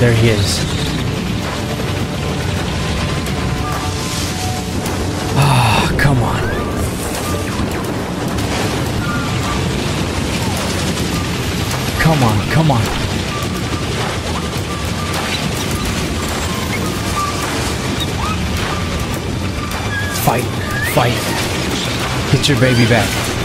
There he is. Ah, come on. Come on, come on. Fight, fight. Get your baby back.